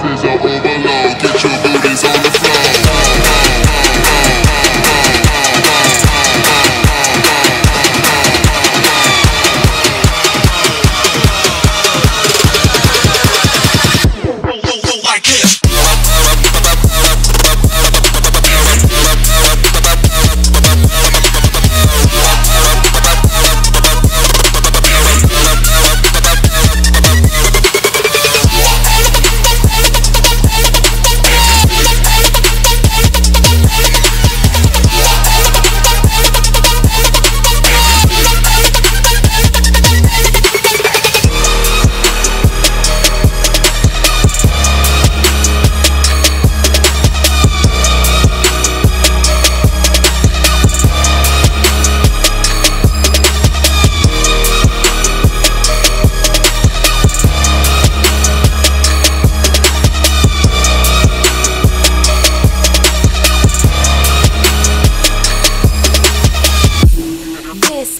Physical overload, get your booties on the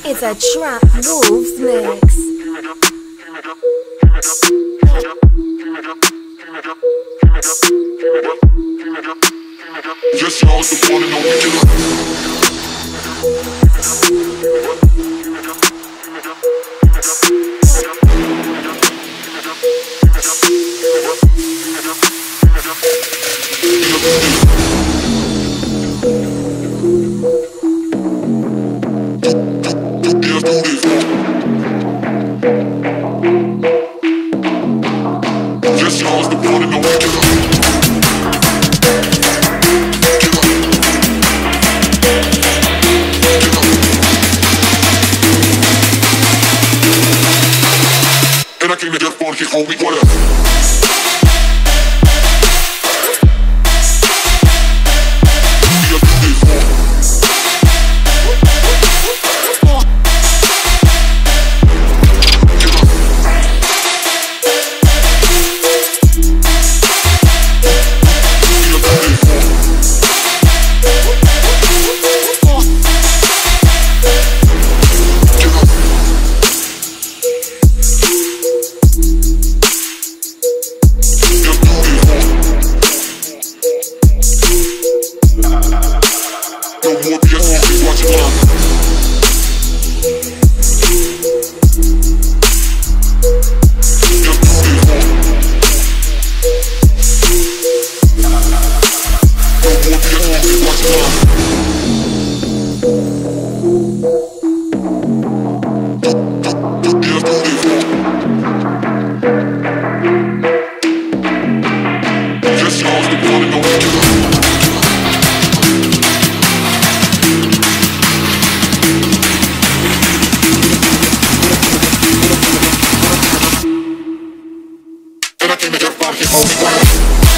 It's a trap moves mix. Just y'all the one and only Hold me what up. Hold me back.